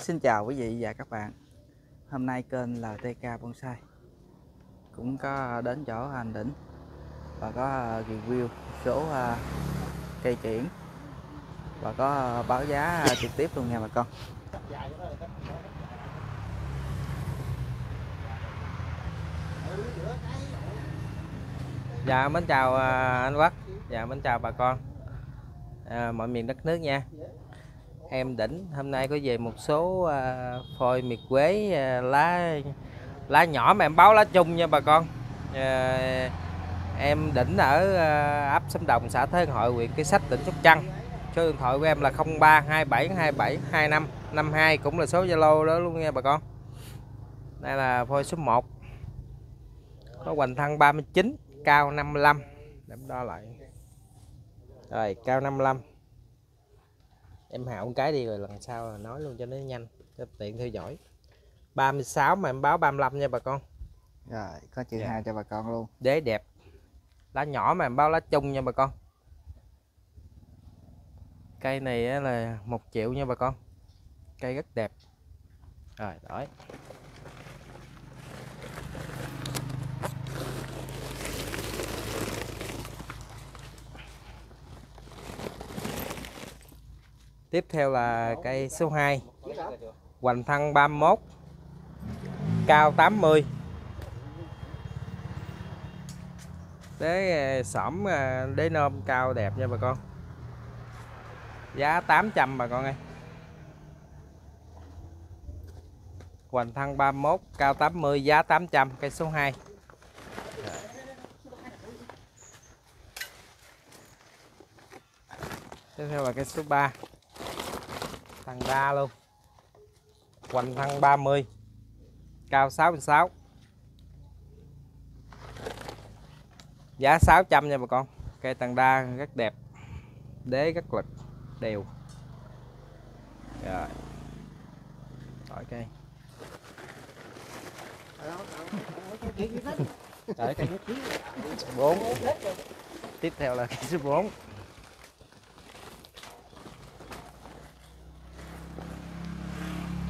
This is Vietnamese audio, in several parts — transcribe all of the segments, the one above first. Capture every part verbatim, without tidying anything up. Xin chào quý vị và các bạn. Hôm nay kênh lờ tê ca Bonsai cũng có đến chỗ anh Đỉnh và có review số cây kiển và có báo giá trực tiếp luôn nha bà con. Dạ mến chào anh Quắc, dạ mến chào bà con à, mọi miền đất nước nha. Em Đỉnh hôm nay có về một số uh, phôi miệt quế uh, lá lá nhỏ mà em báo lá chung nha bà con. Uh, em Đỉnh ở uh, ấp Sâm Đồng, xã Thới Hội, huyện Kế Sách, tỉnh Sóc Trăng. Số điện thoại của em là không ba hai bảy hai bảy hai năm năm hai, cũng là số Zalo đó luôn nha bà con. Đây là phôi số một, có hoành thân ba mươi chín, cao năm mươi lăm. Để em đo lại. Rồi, cao năm mươi lăm. Em hạo một cái đi rồi lần sau nói luôn cho nó nhanh, cho tiện theo dõi. ba mươi sáu mà em báo ba mươi lăm nha bà con. Rồi, có chữ dạ. hai cho bà con luôn. Đế đẹp. Lá nhỏ mà em báo lá chung nha bà con. Cây này là một triệu nha bà con. Cây rất đẹp. Rồi, đổi. Tiếp theo là cây số hai, hoành thân ba mươi mốt, cao tám mươi. Đế xổm, đế nôm cao đẹp nha bà con. Giá tám trăm bà con ơi. Hoành thân ba mươi mốt, cao tám mươi, giá tám trăm, cây số hai. Tiếp theo là cây số ba, thằng ra luôn, hoành thân ba mươi, cao sáu mươi sáu, giá sáu trăm nha bà con. Cây tầng đa rất đẹp, đế rất lực đều. Rồi đổi cây. bốn. Tiếp theo là cây số bốn,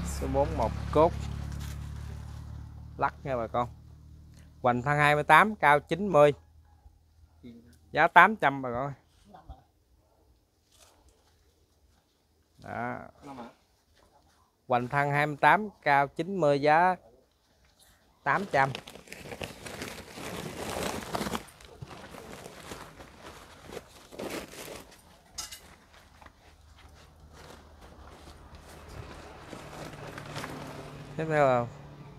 số bốn một cốt lắc nha bà con. Hoành thân hai mươi tám, cao chín mươi, giá tám trăm bà con. Đó. Hoành thân hai mươi tám, cao chín mươi, giá tám trăm. Tiếp theo là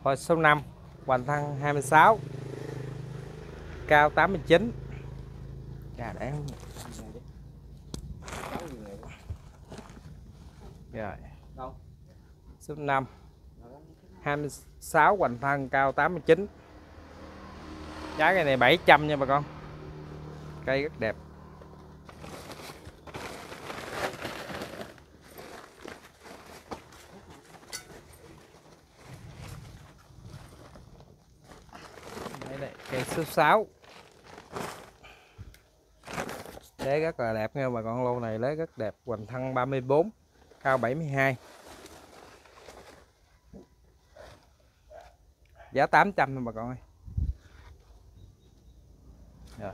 phôi số năm, hoành thân hai mươi sáu, cao tám mươi chín. Chà, để không? Rồi. Số năm, hai mươi sáu, hoành thân cao tám mươi chín. Giá cây này bảy trăm nha bà con. Cây rất đẹp. Cây số sáu, đế rất là đẹp nha bà con. Lô này đế rất đẹp, hoành thân ba mươi bốn, cao bảy mươi hai, giá tám trăm nha bà con ơi. Rồi.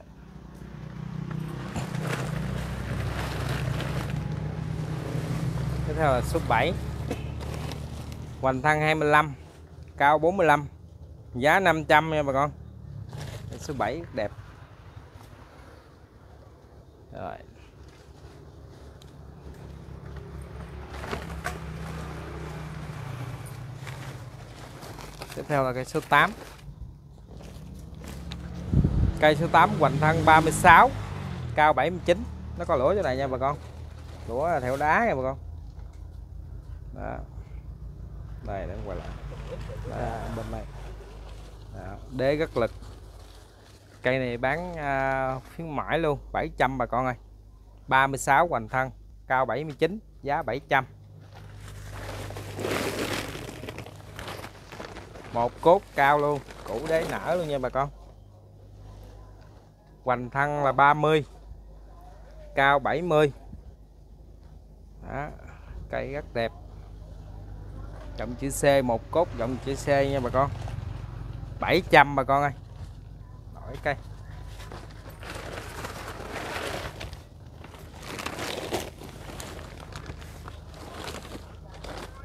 Tiếp theo là số bảy, hoành thân hai mươi lăm, cao bốn mươi lăm, giá năm trăm nha bà con. Số bảy đẹp. Rồi. Tiếp theo là cây số tám. Cây số tám, hoành thân ba mươi sáu, cao bảy mươi chín. Nó có lũa chỗ này nha bà con. Lũa là theo đá nha bà con. Đó. Đây, để quay lại. Đó, bên này. Đó, đế rất lực. Cây này bán uh, khuyến mãi luôn, bảy trăm bà con ơi. ba mươi sáu, hoành thân, cao bảy mươi chín, giá bảy trăm. Một cốt cao luôn, củ đế nở luôn nha bà con. Hoành thân là ba mươi, cao bảy mươi. Đó, cây rất đẹp. Giọng chữ C, một cốt giọng chữ C nha bà con. bảy trăm bà con ơi. Đổi cây.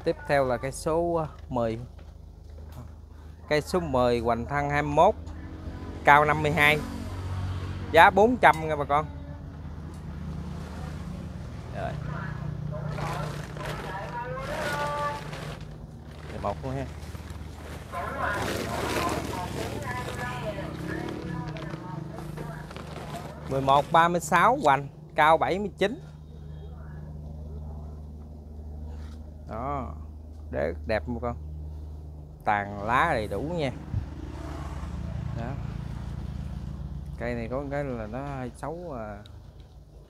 Tiếp theo là cây số mười. Cây số mười hoành thân hai mươi mốt, cao năm mươi hai. Giá bốn trăm nha bà con. Rồi. một luôn ha. mười một ba mươi sáu hoành, cao bảy mươi chín. Đó. Rất đẹp không con. Tàn lá đầy đủ nha. Đó. Cây này có cái là nó hơi xấu à,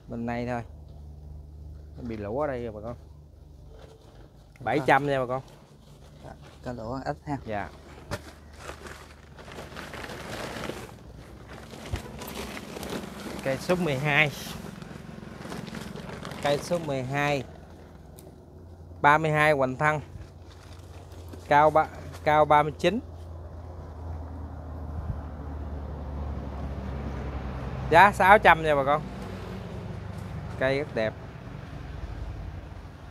bên này thôi. Nó bị lỗ ở đây rồi bà con. bảy trăm nha bà con. Cá lỗ ít ha. Dạ. Cây số mười hai. Cây số mười hai. ba mươi hai hoành thân. Cao ba, cao ba mươi chín. Giá sáu trăm nha bà con. Cây rất đẹp.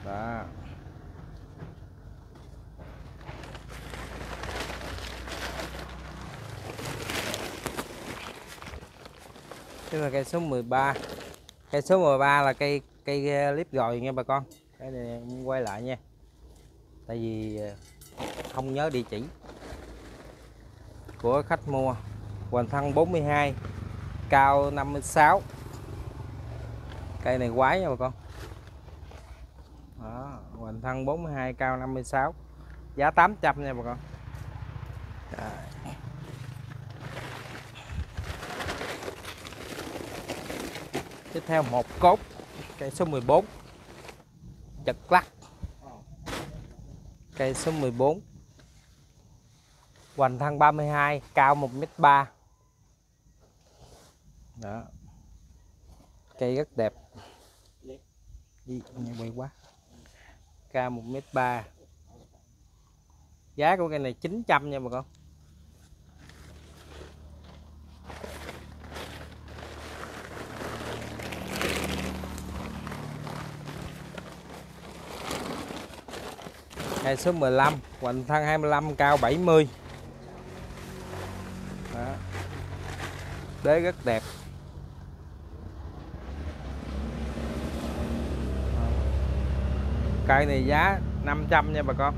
Đó. Đây là cây số mười ba. Cây số mười ba là cây cây clip rồi nha bà con. Cái này quay lại nha. Tại vì không nhớ địa chỉ của khách mua. Hoành thân bốn mươi hai, cao năm mươi sáu. Cây này quái nha bà con. Đó, hoành thân bốn mươi hai, cao năm mươi sáu. Giá tám trăm nha bà con. Rồi. Tiếp theo một cốt, cây số mười bốn, chật lắc. Cây số mười bốn, hoành thân ba mươi hai, cao một mét ba. Đó. Cây rất đẹp. Đi, quay quá. Cao một mét ba. Giá của cây này chín trăm nha bà con. Cây số mười lăm, hoành thân hai mươi lăm, cao bảy mươi. Đó. Đế rất đẹp. Cây này giá năm trăm nha bà con.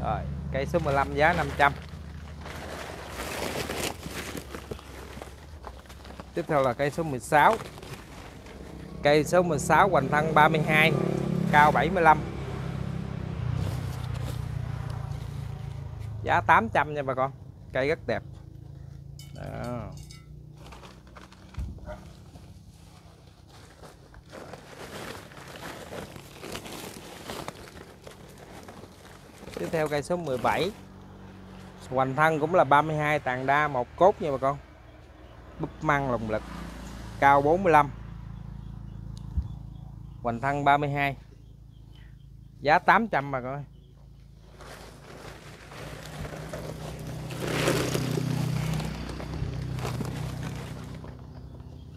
Rồi, cây số mười lăm giá năm trăm. Tiếp theo là cây số mười sáu. Cây số mười sáu hoành thân ba mươi hai, cao bảy mươi lăm. Giá tám trăm nha bà con. Cây rất đẹp. Đó. Tiếp theo cây số mười bảy. Hoành thân cũng là ba mươi hai, tàn đa một cốt nha bà con. Búp măng lồng lực. Cao bốn mươi lăm. Hoành thân ba mươi hai. Giá tám trăm bà con.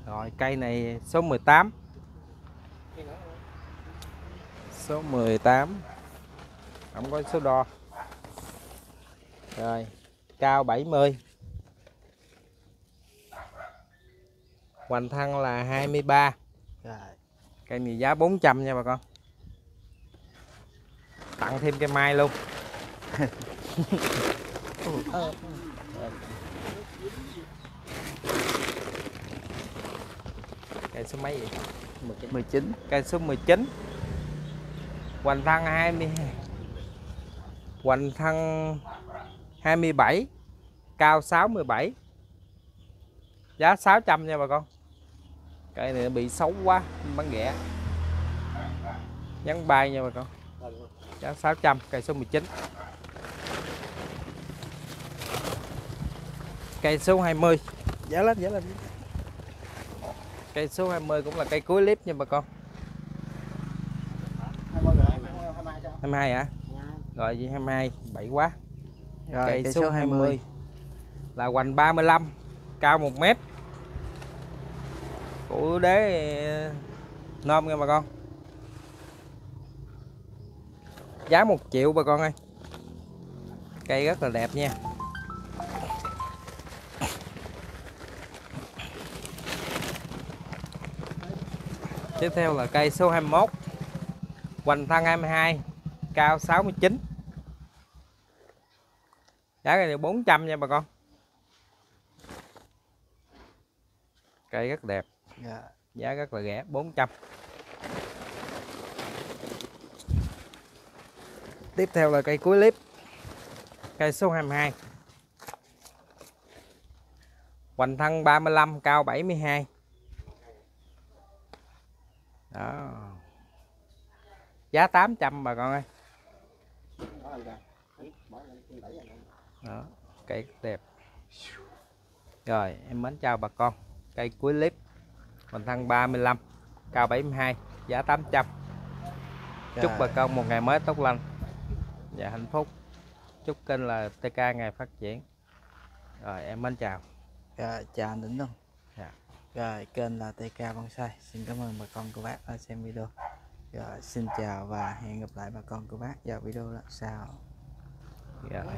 Rồi, cây này số mười tám. Số mười tám. Không có số đo. Rồi, cao bảy mươi. Hoành thân là hai mươi ba. Rồi. Cây này giá bốn trăm nha bà con. Tặng thêm cây mai luôn. Cây số mấy vậy? mười chín. Cây số mười chín. Hoành thân hai mươi. Hoành thân hai mươi bảy, cao sáu mươi bảy. Giá sáu trăm nha bà con. Cây này bị xấu quá, bán rẻ. Nhắn bay nha bà con. Giá sáu trăm, cây số mười chín. Cây số hai mươi. Giá lên, giá lên. Cây số hai mươi cũng là cây cuối clip nha bà con. hai mươi hả? Rồi dây hai mươi hai bảy quá. Rồi cây, cây số hai mươi là hoành ba mươi lăm, cao một mét. Củ đế nôm nha bà con. Giá một triệu bà con ơi. Cây rất là đẹp nha. Tiếp theo là cây số hai mươi mốt, hoành thân hai mươi hai, cao sáu mươi chín. Giá cây này bốn trăm nha bà con. Cây rất đẹp. Yeah. Giá rất là rẻ, bốn trăm. Tiếp theo là cây cuối clip, cây số hai mươi hai, hoành thân ba mươi lăm, cao bảy mươi hai. Đó. Giá tám trăm bà con ơi. Đó, cây đẹp. Rồi em mến chào bà con. Cây cuối clip, hoành thân ba mươi lăm, cao bảy mươi hai, giá tám trăm. Chúc bà con một ngày mới tốt lành và hạnh phúc. Chúc kênh là lờ tê ca ngày phát triển. Rồi em mến chào. Rồi, chào anh Đỉnh luôn. Rồi kênh là lờ tê ca Bonsai. Xin cảm ơn bà con cô bác đã xem video. Rồi xin chào và hẹn gặp lại bà con cô bác vào video lần sau. Rồi.